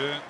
jeu.